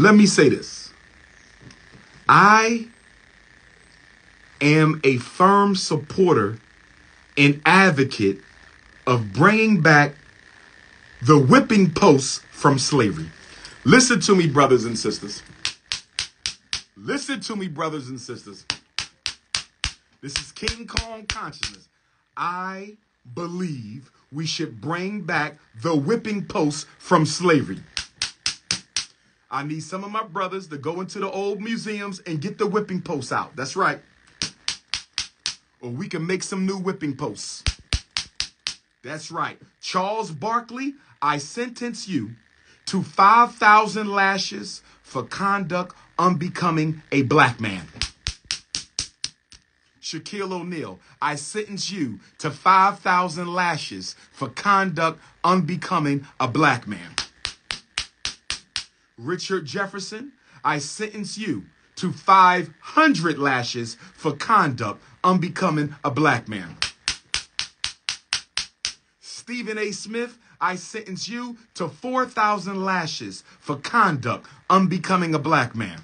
Let me say this. I am a firm supporter and advocate of bringing back the whipping posts from slavery. Listen to me, brothers and sisters. Listen to me, brothers and sisters. This is King Kong consciousness. I believe we should bring back the whipping posts from slavery. I need some of my brothers to go into the old museums and get the whipping posts out. That's right. Or we can make some new whipping posts. That's right. Charles Barkley, I sentence you to 5,000 lashes for conduct unbecoming a black man. Shaquille O'Neal, I sentence you to 5,000 lashes for conduct unbecoming a black man. Richard Jefferson, I sentence you to 500 lashes for conduct unbecoming a black man. Stephen A. Smith, I sentence you to 4,000 lashes for conduct unbecoming a black man.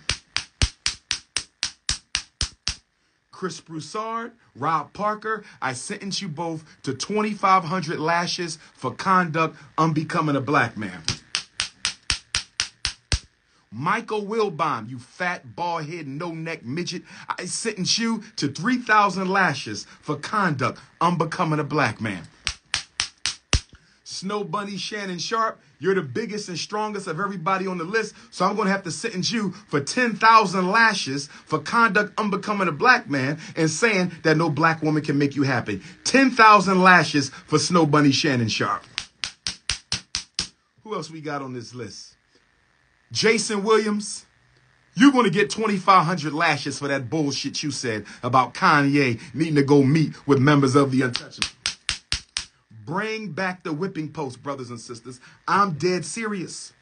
Chris Broussard, Rob Parker, I sentence you both to 2,500 lashes for conduct unbecoming a black man. Michael Wilbon, you fat, bald-head, no-neck midget, I sentence you to 3,000 lashes for conduct unbecoming a black man. Snow Bunny Shannon Sharp, you're the biggest and strongest of everybody on the list, so I'm going to have to sentence you for 10,000 lashes for conduct unbecoming a black man and saying that no black woman can make you happy. 10,000 lashes for Snow Bunny Shannon Sharp. Who else we got on this list? Jason Williams, you're going to get 2,500 lashes for that bullshit you said about Kanye needing to go meet with members of the Untouchables. Bring back the whipping post, brothers and sisters. I'm dead serious.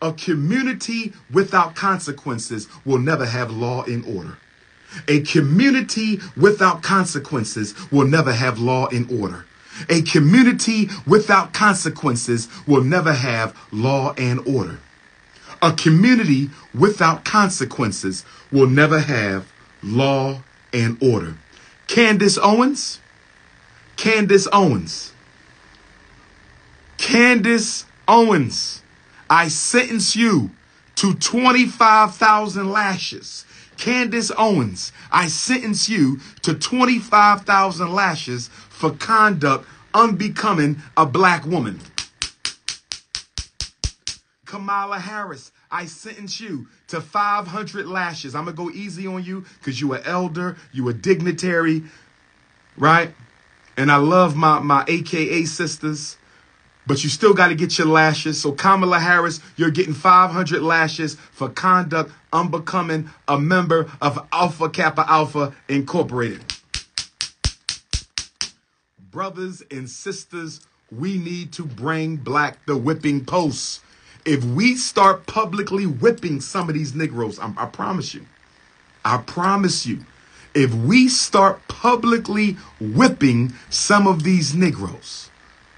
A community without consequences will never have law and order. A community without consequences will never have law and order. A community without consequences will never have law and order. A community without consequences will never have law and order. Candace Owens, I sentence you to 25,000 lashes. Candace Owens, I sentence you to 25,000 lashes for conduct unbecoming a black woman. Kamala Harris, I sentence you to 500 lashes. I'm going to go easy on you because you an elder, you a dignitary, right? And I love my AKA sisters. But you still got to get your lashes. So Kamala Harris, you're getting 500 lashes for conduct unbecoming a member of Alpha Kappa Alpha Incorporated. Brothers and sisters, we need to bring black the whipping posts. If we start publicly whipping some of these Negroes, I promise you, if we start publicly whipping some of these Negroes,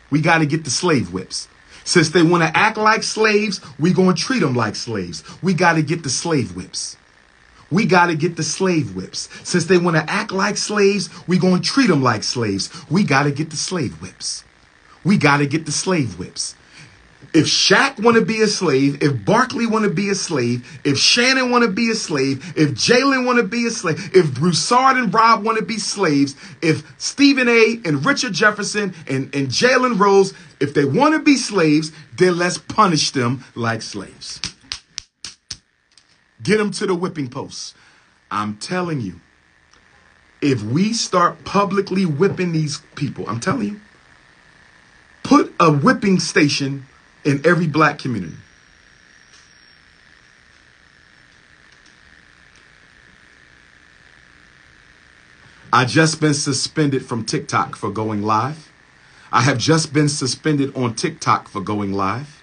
we got to get the slave whips. Since they want to act like slaves, we going to treat them like slaves. We got to get the slave whips. We got to get the slave whips. Since they want to act like slaves, we going to treat them like slaves. We got to get the slave whips. We got to get the slave whips. If Shaq want to be a slave, if Barkley want to be a slave, if Shannon want to be a slave, if Jalen want to be a slave, if Broussard and Rob want to be slaves, if Stephen A. and Richard Jefferson and Jalen Rose, if they want to be slaves, then let's punish them like slaves. Get them to the whipping post. I'm telling you, if we start publicly whipping these people, I'm telling you, put a whipping station in every black community. I just been suspended from TikTok for going live. I have just been suspended on TikTok for going live.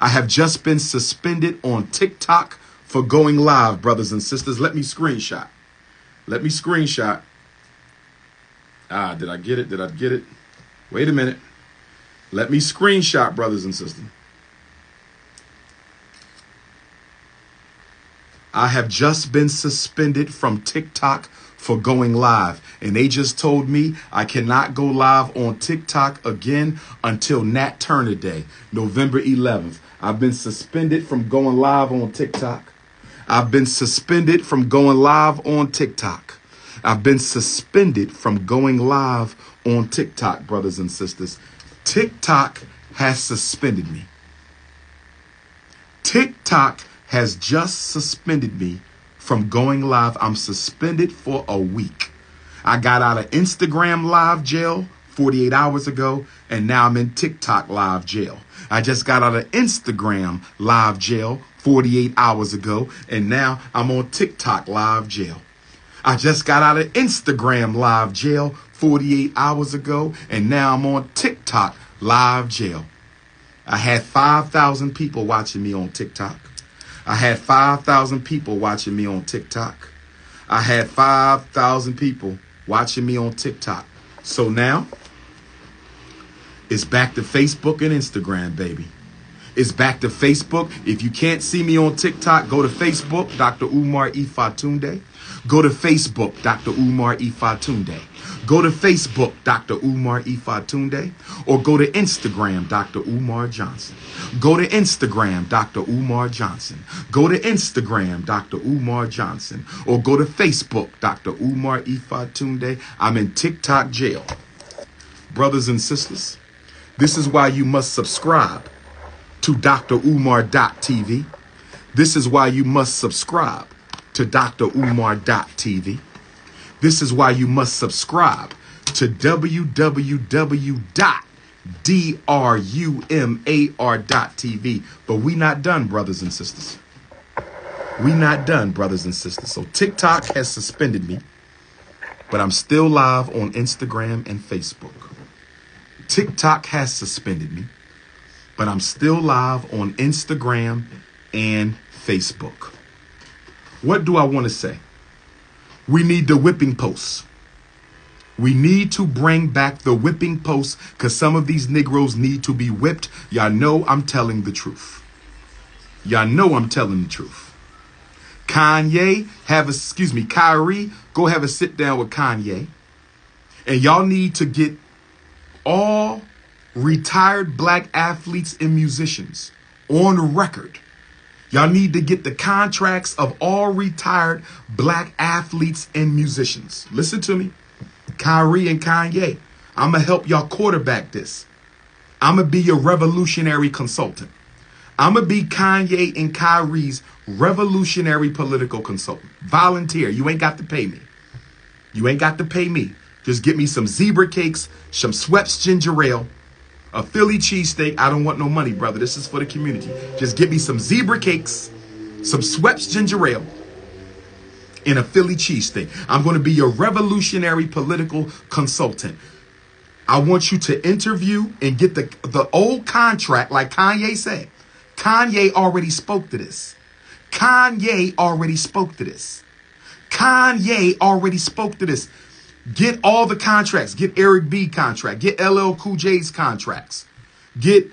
I have just been suspended on TikTok for going live, brothers and sisters. Let me screenshot. Let me screenshot. Did I get it? Did I get it? Wait a minute. Let me screenshot, brothers and sisters. I have just been suspended from TikTok for going live. And they just told me I cannot go live on TikTok again until Nat Turner Day, November 11th. I've been suspended from going live on TikTok. I've been suspended from going live on TikTok. I've been suspended from going live on TikTok, brothers and sisters. TikTok has suspended me. TikTok has just suspended me from going live. I'm suspended for a week. I got out of Instagram live jail 48 hours ago, and now I'm in TikTok live jail. I just got out of Instagram live jail 48 hours ago, and now I'm on TikTok live jail. I just got out of Instagram live jail 48 hours ago, and now I'm on TikTok live jail. I had 5,000 people watching me on TikTok. I had 5,000 people watching me on TikTok. I had 5,000 people watching me on TikTok. So now, it's back to Facebook and Instagram, baby. It's back to Facebook. If you can't see me on TikTok, go to Facebook, Dr. Umar E. Fatunde. Go to Facebook, Dr. Umar E. Fatunde. Go to Facebook, Dr. Umar E. Fatunde, or go to Instagram, Dr. Umar Johnson. Go to Instagram, Dr. Umar Johnson. Go to Instagram, Dr. Umar Johnson, or go to Facebook, Dr. Umar E. Fatunde. I'm in TikTok jail. Brothers and sisters, this is why you must subscribe to drumar.tv. This is why you must subscribe to drumar.tv. This is why you must subscribe to www.drumar.tv. But we not done, brothers and sisters. We not done, brothers and sisters. So TikTok has suspended me, but I'm still live on Instagram and Facebook. TikTok has suspended me, but I'm still live on Instagram and Facebook. What do I want to say? We need the whipping post. We need to bring back the whipping post because some of these Negroes need to be whipped. Y'all know I'm telling the truth. Y'all know I'm telling the truth. Kyrie, go have a sit down with Kanye. And y'all need to get all retired black athletes and musicians on record. Y'all need to get the contracts of all retired black athletes and musicians. Listen to me. Kyrie and Kanye, I'm going to help y'all quarterback this. I'm going to be your revolutionary consultant. I'm going to be Kanye and Kyrie's revolutionary political consultant. Volunteer. You ain't got to pay me. You ain't got to pay me. Just get me some zebra cakes, some Schweppes ginger ale, a Philly cheesesteak. I don't want no money, brother. This is for the community. Just get me some zebra cakes, some Schweppes ginger ale, and a Philly cheesesteak. I'm going to be your revolutionary political consultant. I want you to interview and get the old contract, like Kanye said. Kanye already spoke to this. Kanye already spoke to this. Kanye already spoke to this. Get all the contracts. Get Eric B. contract. Get LL Cool J's contracts. Get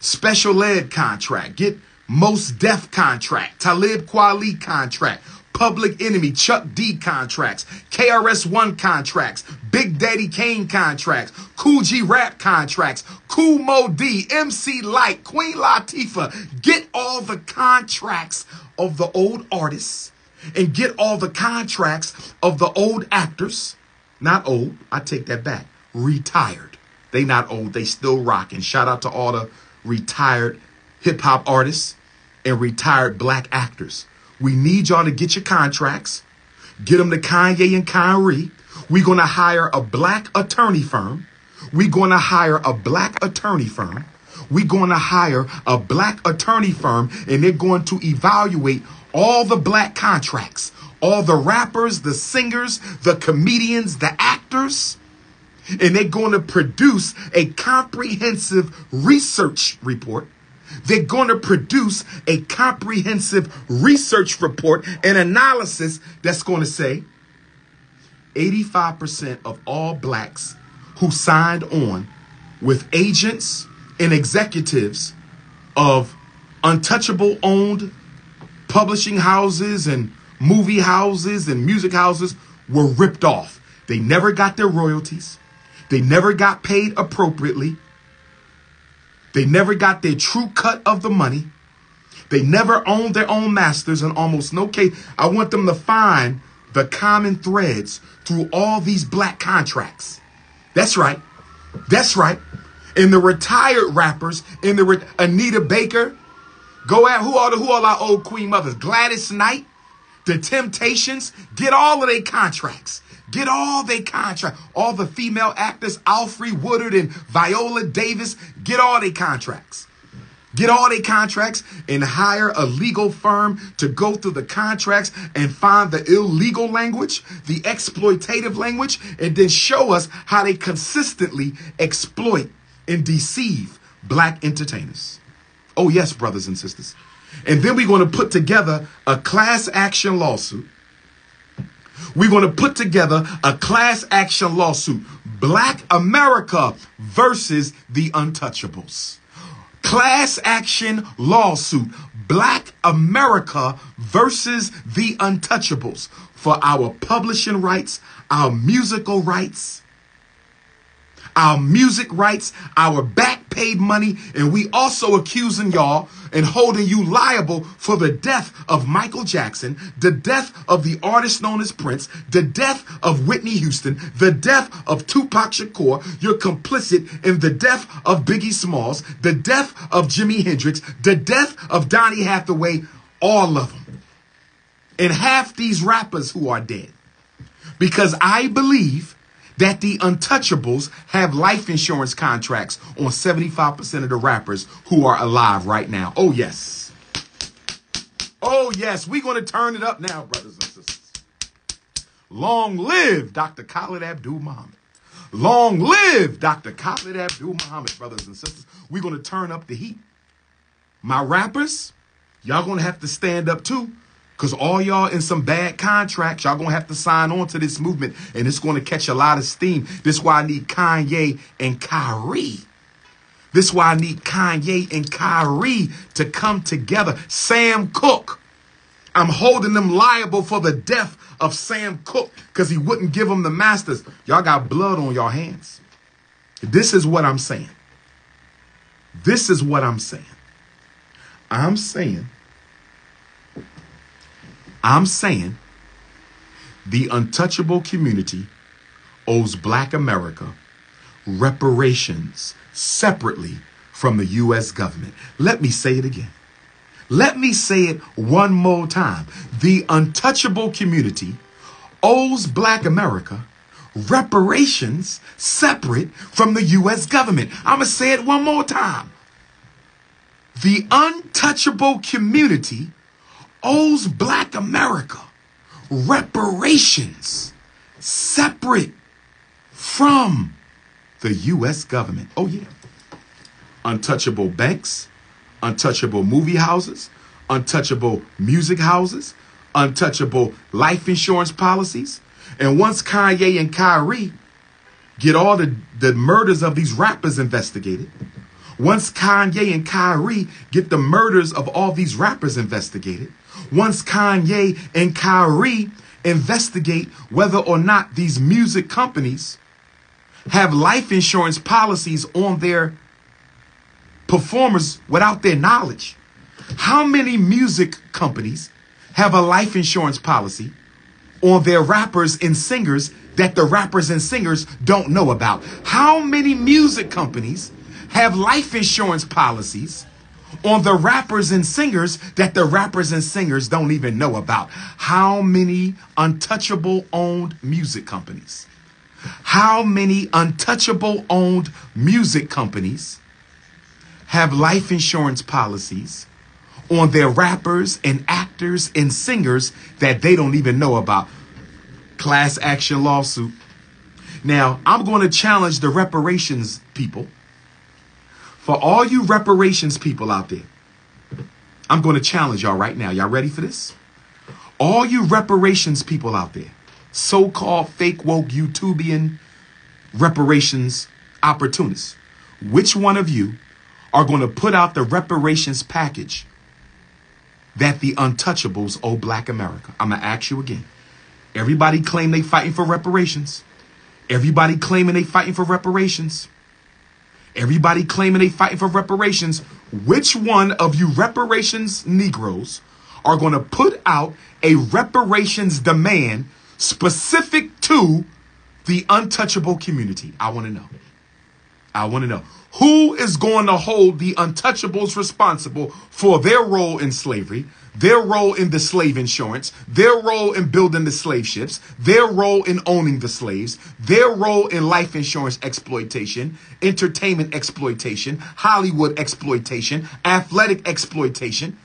Special Ed contract. Get Most Def contract. Talib Kweli contract. Public Enemy. Chuck D contracts. KRS-1 contracts. Big Daddy Kane contracts. Cool G Rap contracts. Cool Mo D. MC Lyte. Queen Latifah. Get all the contracts of the old artists. And get all the contracts of the old actors. Not old. I take that back. Retired. They not old. They still rocking. Shout out to all the retired hip hop artists and retired black actors. We need y'all to get your contracts. Get them to Kanye and Kyrie. We're going to hire a black attorney firm. We're going to hire a black attorney firm. We're going to hire a black attorney firm. And they're going to evaluate all the black contracts, all the rappers, the singers, the comedians, the actors, and they're going to produce a comprehensive research report. They're going to produce a comprehensive research report and analysis that's going to say 85% of all blacks who signed on with agents and executives of untouchable owned publishing houses and movie houses and music houses were ripped off. They never got their royalties. They never got paid appropriately. They never got their true cut of the money. They never owned their own masters in almost no case. I want them to find the common threads through all these black contracts. That's right. That's right. And the retired rappers, and the Anita Baker, go at who all our old queen mothers, Gladys Knight, the Temptations, get all of their contracts. Get all their contracts. All the female actors, Alfre Woodard and Viola Davis, get all their contracts. Get all their contracts and hire a legal firm to go through the contracts and find the illegal language, the exploitative language, and then show us how they consistently exploit and deceive black entertainers. Oh, yes, brothers and sisters. And then we're going to put together a class action lawsuit. We're going to put together a class action lawsuit. Black America versus the Untouchables. Class action lawsuit. Black America versus the Untouchables. For our publishing rights, our musical rights, our music rights, our back paid money, and we also accusing y'all and holding you liable for the death of Michael Jackson, the death of the artist known as Prince, the death of Whitney Houston, the death of Tupac Shakur. You're complicit in the death of Biggie Smalls, the death of Jimi Hendrix, the death of Donny Hathaway, all of them. And half these rappers who are dead. Because I believe that the Untouchables have life insurance contracts on 75% of the rappers who are alive right now. Oh, yes. Oh, yes. We're going to turn it up now, brothers and sisters. Long live Dr. Khalid Abdul Muhammad. Long live Dr. Khalid Abdul Muhammad, brothers and sisters. We're going to turn up the heat. My rappers, y'all going to have to stand up, too. Because all y'all in some bad contracts, y'all going to have to sign on to this movement. And it's going to catch a lot of steam. This is why I need Kanye and Kyrie. This is why I need Kanye and Kyrie to come together. Sam Cooke. I'm holding them liable for the death of Sam Cooke because he wouldn't give them the masters. Y'all got blood on y'all hands. This is what I'm saying. This is what I'm saying. I'm saying the untouchable community owes Black America reparations separately from the U.S. government. Let me say it again. Let me say it one more time. The untouchable community owes Black America reparations separate from the U.S. government. I'm going to say it one more time. The untouchable community owes Black America reparations separate from the U.S. government. Oh, yeah. Untouchable banks, untouchable movie houses, untouchable music houses, untouchable life insurance policies. And once Kanye and Kyrie get all the murders of these rappers investigated, once Kanye and Kyrie get the murders of all these rappers investigated, once Kanye and Kyrie investigate whether or not these music companies have life insurance policies on their performers without their knowledge. How many music companies have a life insurance policy on their rappers and singers that the rappers and singers don't know about? How many music companies have life insurance policies on the rappers and singers that the rappers and singers don't even know about? How many untouchable-owned music companies? How many untouchable-owned music companies have life insurance policies on their rappers and actors and singers that they don't even know about? Class action lawsuit. Now, I'm going to challenge the reparations people. For all you reparations people out there, I'm going to challenge y'all right now. Y'all ready for this? All you reparations people out there, so-called fake woke YouTubian reparations opportunists, which one of you are going to put out the reparations package that the untouchables owe black America. I'm going to ask you again. Everybody claim they fighting for reparations. Everybody claiming they fighting for reparations. Everybody claiming they fighting for reparations. Which one of you reparations Negroes are going to put out a reparations demand specific to the untouchable community? I want to know. I want to know. Who is going to hold the untouchables responsible for their role in slavery, their role in the slave insurance, their role in building the slave ships, their role in owning the slaves, their role in life insurance exploitation, entertainment exploitation, Hollywood exploitation, athletic exploitation?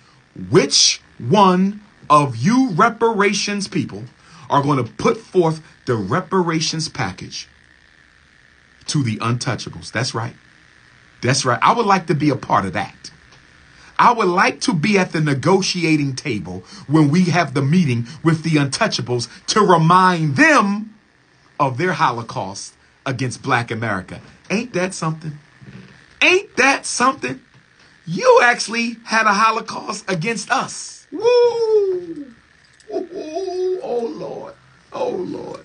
Which one of you reparations people are going to put forth the reparations package to the untouchables? That's right. That's right. I would like to be a part of that. I would like to be at the negotiating table when we have the meeting with the untouchables to remind them of their Holocaust against black America. Ain't that something? Ain't that something? You actually had a Holocaust against us. Woo! Ooh, oh, Lord. Oh, Lord.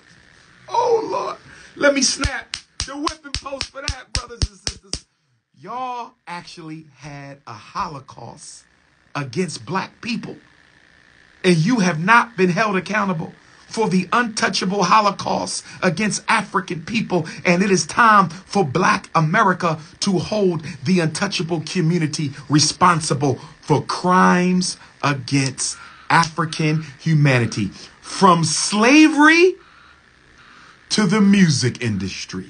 Oh, Lord. Let me snap the whipping post for that, brothers and sisters. Y'all actually had a Holocaust against black people, and you have not been held accountable for the untouchable Holocaust against African people. And it is time for black America to hold the untouchable community responsible for crimes against African humanity, from slavery to the music industry,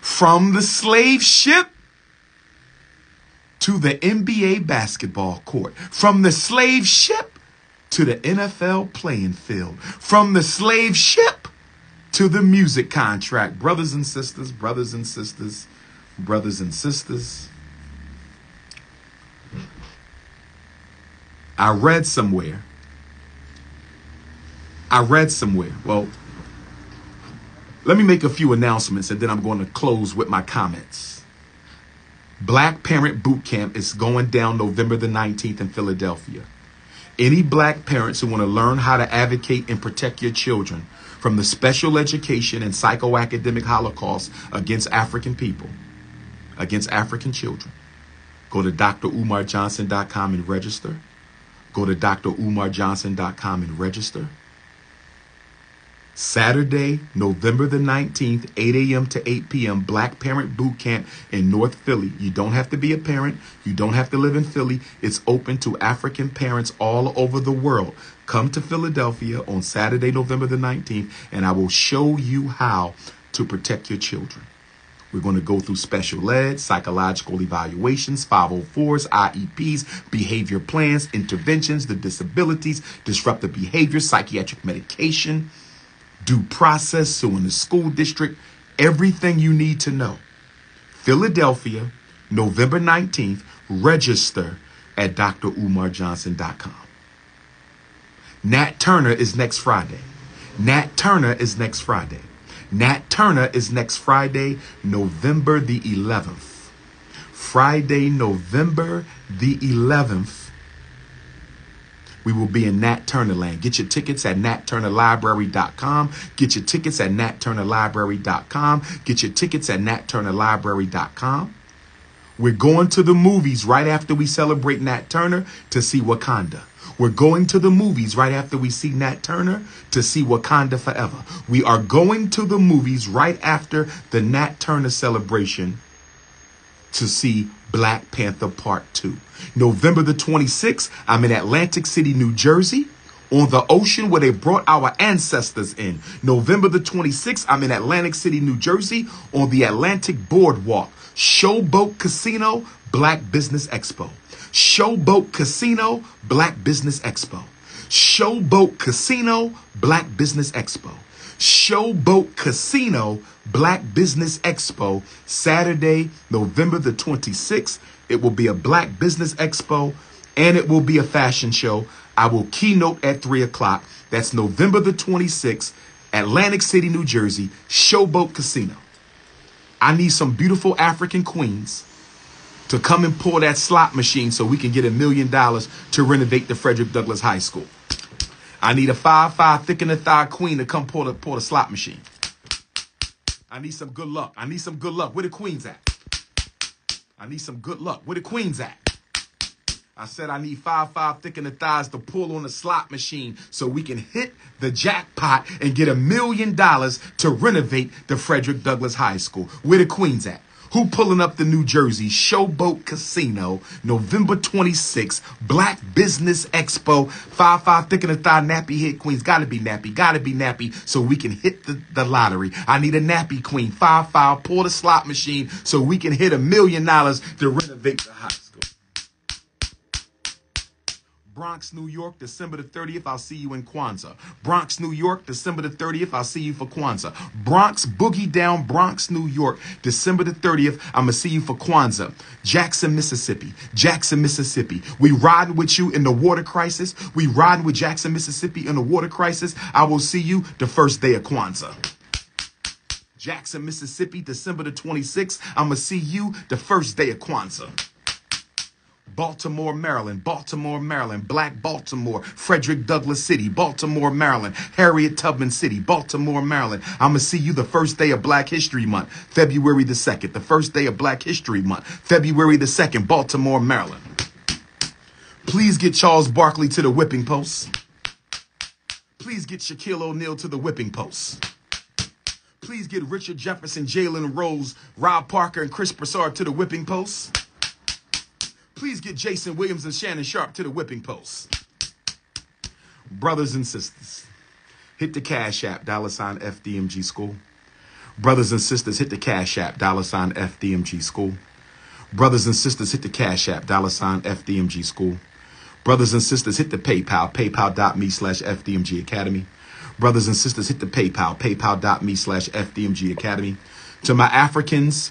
from the slave ship to the NBA basketball court, from the slave ship to the NFL playing field, from the slave ship to the music contract. Brothers and sisters, brothers and sisters, brothers and sisters. I read somewhere. Well, let me make a few announcements and then I'm going to close with my comments. Black Parent Boot Camp is going down November the 19th in Philadelphia. Any black parents who want to learn how to advocate and protect your children from the special education and psychoacademic Holocaust against African people, against African children, go to drumarjohnson.com and register. Go to drumarjohnson.com and register. Saturday, November the 19th, 8 a.m. to 8 p.m., Black Parent Boot Camp in North Philly. You don't have to be a parent. You don't have to live in Philly. It's open to African parents all over the world. Come to Philadelphia on Saturday, November the 19th, and I will show you how to protect your children. We're going to go through special ed, psychological evaluations, 504s, IEPs, behavior plans, interventions, the disabilities, disruptive behavior, psychiatric medication, due process, suing the school district, everything you need to know. Philadelphia, November 19th, register at drumarjohnson.com. Nat Turner is next Friday. Nat Turner is next Friday. Nat Turner is next Friday, November the 11th. Friday, November the 11th. We will be in Nat Turner land. Get your tickets at natturnerlibrary.com. Get your tickets at natturnerlibrary.com. Get your tickets at natturnerlibrary.com. We're going to the movies right after we celebrate Nat Turner to see Wakanda. We're going to the movies right after we see Nat Turner to see Wakanda Forever. We are going to the movies right after the Nat Turner celebration to see Black Panther Part 2. November the 26th, I'm in Atlantic City, New Jersey, on the ocean where they brought our ancestors in. November the 26th, I'm in Atlantic City, New Jersey, on the Atlantic Boardwalk, Showboat Casino, Black Business Expo. Showboat Casino, Black Business Expo. Showboat Casino, Black Business Expo. Showboat Casino, Black Business Expo, Saturday, November the 26th. It will be a Black Business Expo, and it will be a fashion show. I will keynote at 3 o'clock. That's November the 26th, Atlantic City, New Jersey, Showboat Casino. I need some beautiful African queens to come and pull that slot machine so we can get $1 million to renovate the Frederick Douglass High School. I need a 5'5" thick in the thigh queen to come pull the slot machine. I need some good luck. I need some good luck. Where the queens at? I need some good luck. Where the queens at? I said I need 5'5" thick in the thighs to pull on the slot machine so we can hit the jackpot and get $1 million to renovate the Frederick Douglass High School. Where the queens at? Who pulling up the New Jersey Showboat Casino, November 26th, Black Business Expo, 5'5", thick in the thigh, nappy head queens. Gotta be nappy so we can hit the lottery. I need a nappy queen, 5'5", pull the slot machine so we can hit $1 million to renovate the high school. Bronx, New York, December the 30th, I'll see you in Kwanzaa. Bronx, New York, December the 30th, I'll see you for Kwanzaa. Bronx, boogie down, Bronx, New York, December the 30th, I'm going to see you for Kwanzaa. Jackson, Mississippi. Jackson, Mississippi. We riding with you in the water crisis. We riding with Jackson, Mississippi in the water crisis. I will see you the first day of Kwanzaa. Jackson, Mississippi, December the 26th, I'm going to see you the first day of Kwanzaa. Baltimore, Maryland, Baltimore, Maryland, Black Baltimore, Frederick Douglass City, Baltimore, Maryland, Harriet Tubman City, Baltimore, Maryland. I'm going to see you the first day of Black History Month, February the 2nd, the first day of Black History Month, February the 2nd, Baltimore, Maryland. Please get Charles Barkley to the whipping post. Please get Shaquille O'Neal to the whipping post. Please get Richard Jefferson, Jalen Rose, Rob Parker, and Chris Broussard to the whipping post. Please get Jason Williams and Shannon Sharp to the whipping post. Brothers and sisters, hit the Cash App, $FDMG School. Brothers and sisters, hit the Cash App, $FDMG School. Brothers and sisters, hit the Cash App, $FDMG School. Brothers and sisters, hit the PayPal, paypal.me/FDMG Academy. Brothers and sisters, hit the PayPal, paypal.me/FDMG Academy. To my Africans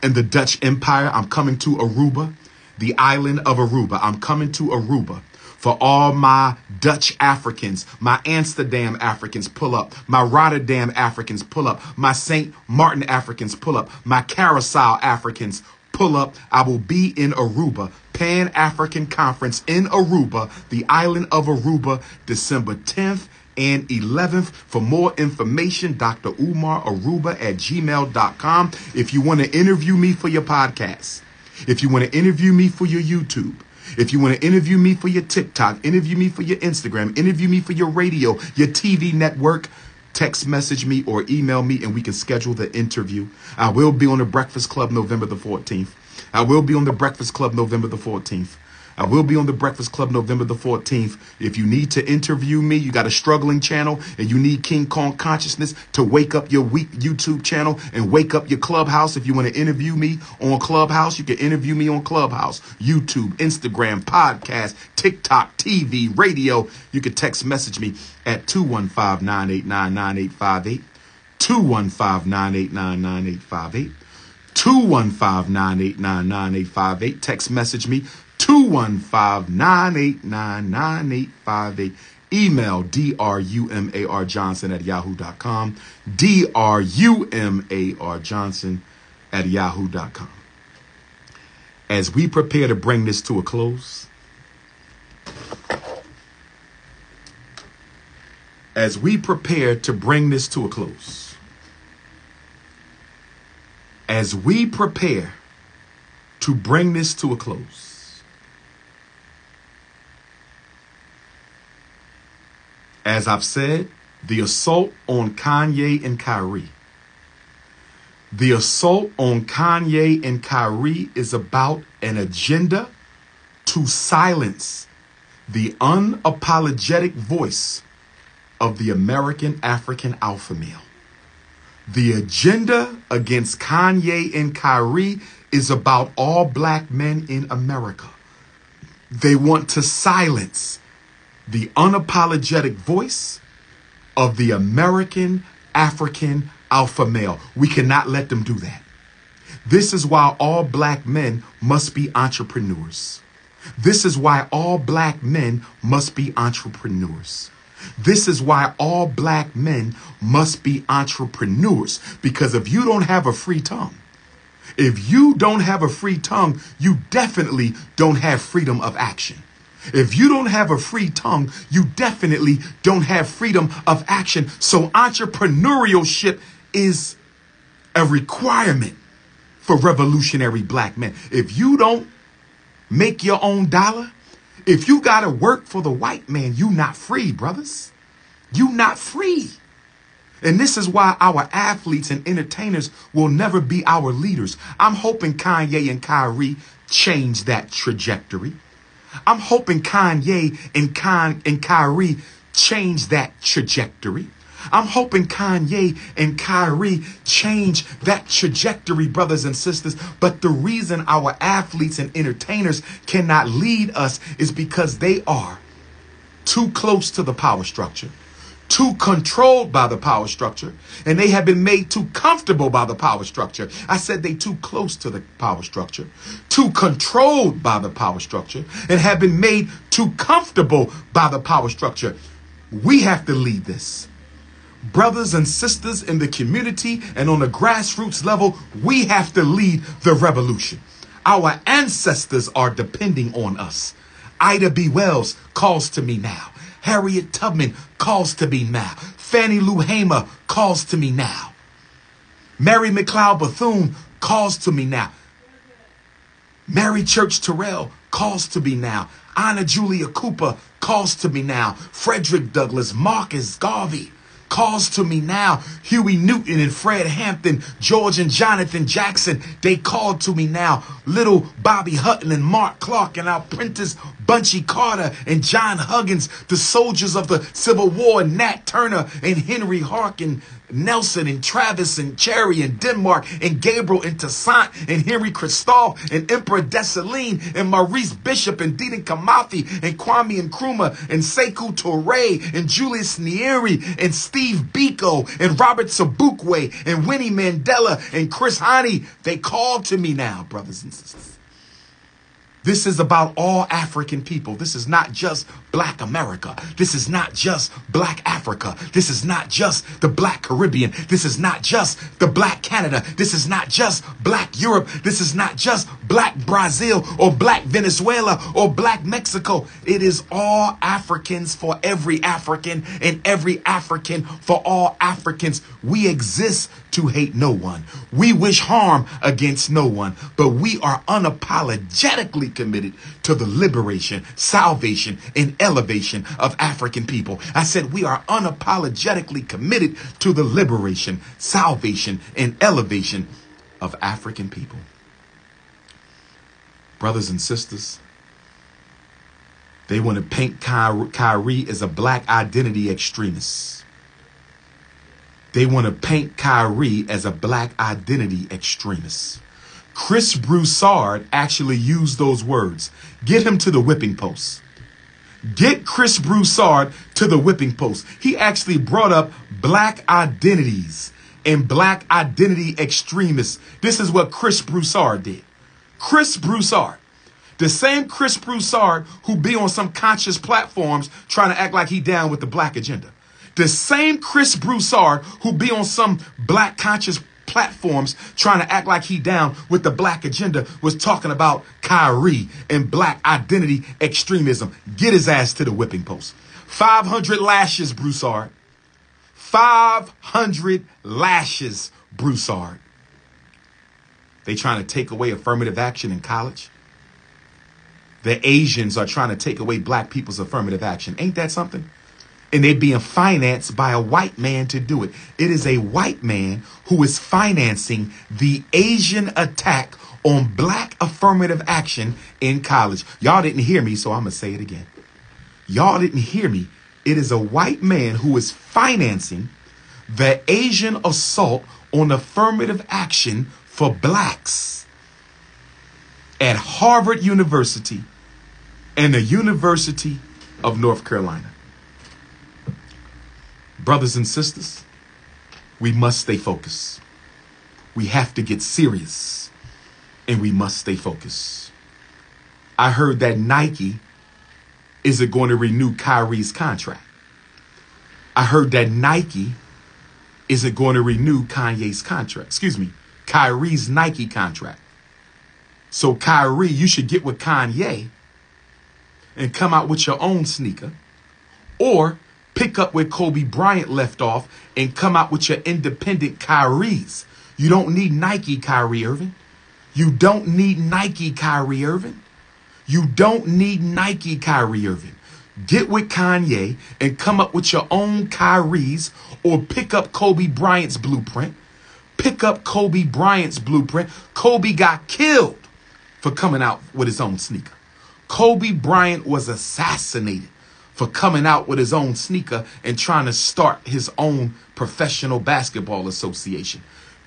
in the Dutch Empire, I'm coming to Aruba. The island of Aruba. I'm coming to Aruba. For all my Dutch Africans, my Amsterdam Africans pull up, my Rotterdam Africans pull up, my St. Martin Africans pull up, my Curaçao Africans pull up. I will be in Aruba, Pan-African Conference in Aruba, the island of Aruba, December 10th and 11th. For more information, Dr. Umar Aruba at gmail.com. If you want to interview me for your podcast, if you want to interview me for your YouTube, if you want to interview me for your TikTok, interview me for your Instagram, interview me for your radio, your TV network, text message me or email me and we can schedule the interview. I will be on the Breakfast Club November the 14th. I will be on the Breakfast Club November the 14th. I will be on the Breakfast Club November the 14th. If you need to interview me, you got a struggling channel and you need King Kong consciousness to wake up your weak YouTube channel and wake up your Clubhouse. If you want to interview me on Clubhouse, you can interview me on Clubhouse, YouTube, Instagram, podcast, TikTok, TV, radio. You can text message me at 215-989-9858, 215-989-9858, 215-989-9858. Text message me. 215-989-9858. Email drumarjohnson@yahoo.com. drumarjohnson@yahoo.com. As we prepare to bring this to a close, as I've said, the assault on Kanye and Kyrie. The assault on Kanye and Kyrie is about an agenda to silence the unapologetic voice of the American African alpha male. The agenda against Kanye and Kyrie is about all black men in America. They want to silence the unapologetic voice of the American African alpha male. We cannot let them do that. This is why all black men must be entrepreneurs. This is why all black men must be entrepreneurs. This is why all black men must be entrepreneurs. Because if you don't have a free tongue, If you don't have a free tongue, you definitely don't have freedom of action. If you don't have a free tongue, you definitely don't have freedom of action. So entrepreneurship is a requirement for revolutionary black men. If you don't make your own dollar, if you got to work for the white man, you not free, brothers. You not free. And this is why our athletes and entertainers will never be our leaders. I'm hoping Kanye and Kyrie change that trajectory. I'm hoping Kanye and Kyrie change that trajectory. I'm hoping Kanye and Kyrie change that trajectory, brothers and sisters. But the reason our athletes and entertainers cannot lead us is because they are too close to the power structure, too controlled by the power structure, and they have been made too comfortable by the power structure. I said they too close to the power structure, too controlled by the power structure, and have been made too comfortable by the power structure. We have to lead this. Brothers and sisters in the community and on the grassroots level, we have to lead the revolution. Our ancestors are depending on us. Ida B. Wells calls to me now. Harriet Tubman calls to me now. Fannie Lou Hamer calls to me now. Mary McLeod Bethune calls to me now. Mary Church Terrell calls to me now. Anna Julia Cooper calls to me now. Frederick Douglass, Marcus Garvey calls to me now. Huey Newton and Fred Hampton, George and Jonathan Jackson, they call to me now. Little Bobby Hutton and Mark Clark and our printers, Bunchy Carter and John Huggins, the soldiers of the Civil War, Nat Turner and Henry Harkin, Nelson and Travis and Cherry and Denmark and Gabriel and Toussaint and Henry Christophe and Emperor Dessalines and Maurice Bishop and Dina Kamathi and Kwame Nkrumah and Sekou Touré and Julius Nyerere and Steve Biko and Robert Sabukwe and Winnie Mandela and Chris Hani. They call to me now, brothers and sisters. This is about all African people. This is not just black America. This is not just black Africa. This is not just the black Caribbean. This is not just the black Canada. This is not just black Europe. This is not just black Brazil or black Venezuela or black Mexico. It is all Africans for every African and every African for all Africans. We exist to hate no one. We wish harm against no one, but we are unapologetically committed to the liberation, salvation, and elevation of African people. I said we are unapologetically committed to the liberation, salvation, and elevation of African people. Brothers and sisters, they want to paint Kyrie as a black identity extremist. They want to paint Kyrie as a black identity extremist. Chris Broussard actually used those words. Get him to the whipping post. Get Chris Broussard to the whipping post. He actually brought up black identities and black identity extremists. This is what Chris Broussard did. Chris Broussard, the same Chris Broussard who be on some conscious platforms trying to act like he down with the black agenda. The same Chris Broussard who be on some black conscious platforms trying to act like he down with the black agenda was talking about Kyrie and black identity extremism. Get his ass to the whipping post. 500 lashes, Broussard. 500 lashes, Broussard. They trying to take away affirmative action in college. The Asians are trying to take away black people's affirmative action. Ain't that something? And they're being financed by a white man to do it. It is a white man who is financing the Asian attack on black affirmative action in college. Y'all didn't hear me, so I'm going to say it again. Y'all didn't hear me. It is a white man who is financing the Asian assault on affirmative action for blacks at Harvard University and the University of North Carolina. Brothers and sisters, we must stay focused. We have to get serious and we must stay focused. I heard that Nike isn't going to renew Kyrie's contract. I heard that Nike isn't going to renew Kanye's contract. Excuse me, Kyrie's Nike contract. So Kyrie, you should get with Kanye and come out with your own sneaker, or pick up where Kobe Bryant left off and come out with your independent Kyries. You don't need Nike Kyrie Irving. You don't need Nike Kyrie Irving. You don't need Nike Kyrie Irving. Get with Kanye and come up with your own Kyries, or pick up Kobe Bryant's blueprint. Pick up Kobe Bryant's blueprint. Kobe got killed for coming out with his own sneaker. Kobe Bryant was assassinated for coming out with his own sneaker and trying to start his own professional basketball association.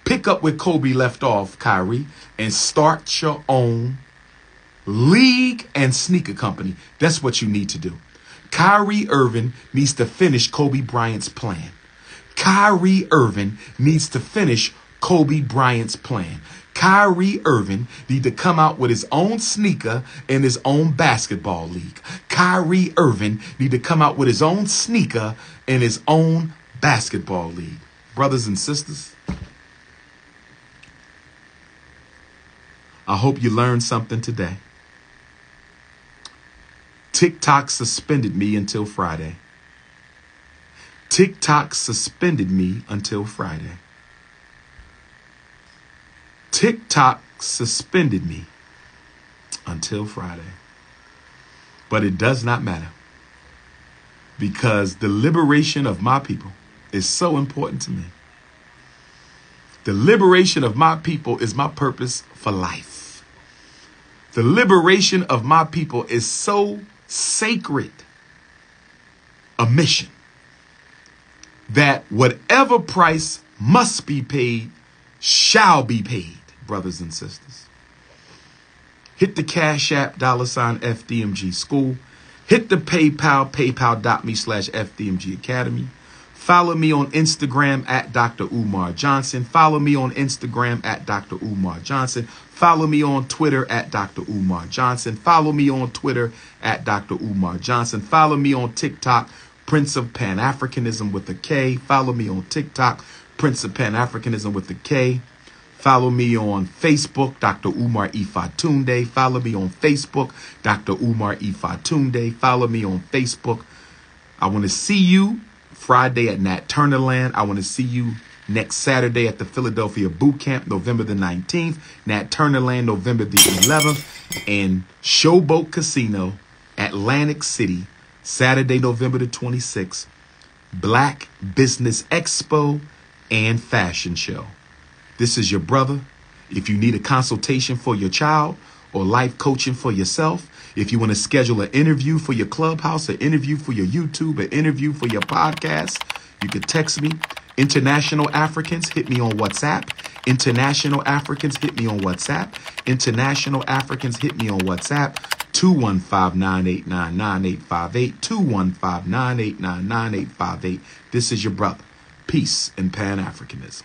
Pick up where Kobe left off, Kyrie, and start your own league and sneaker company. That's what you need to do. Kyrie Irving needs to finish Kobe Bryant's plan. Kyrie Irving needs to finish Kobe Bryant's plan. Kyrie Irving need to come out with his own sneaker and his own basketball league. Kyrie Irving need to come out with his own sneaker and his own basketball league. Brothers and sisters, I hope you learned something today. TikTok suspended me until Friday. TikTok suspended me until Friday. TikTok suspended me until Friday. But it does not matter, because the liberation of my people is so important to me. The liberation of my people is my purpose for life. The liberation of my people is so sacred a mission that whatever price must be paid shall be paid, brothers and sisters. Hit the Cash App, $FDMG School. Hit the PayPal, paypal.me/FDMG Academy. Follow me on Instagram at Dr. Umar Johnson. Follow me on Instagram at Dr. Umar Johnson. Follow me on Twitter at Dr. Umar Johnson. Follow me on Twitter at Dr. Umar Johnson. Follow me on TikTok, Prince of Pan-Africanism with a K. Follow me on TikTok, Prince of Pan-Africanism with a K. Follow me on Facebook, Dr. Umar E. Fatunde. Follow me on Facebook, Dr. Umar E. Fatunde. Follow me on Facebook. I want to see you Friday at Nat Turner Land. I want to see you next Saturday at the Philadelphia Boot Camp, November the 19th. Nat Turner Land, November the 11th. And Showboat Casino, Atlantic City, Saturday, November the 26th. Black Business Expo and Fashion Show. This is your brother. If you need a consultation for your child or life coaching for yourself, if you want to schedule an interview for your Clubhouse, an interview for your YouTube, an interview for your podcast, you can text me. International Africans, hit me on WhatsApp. International Africans, hit me on WhatsApp. International Africans, hit me on WhatsApp. 215-989-9858. 215-989-9858. This is your brother. Peace and Pan-Africanism.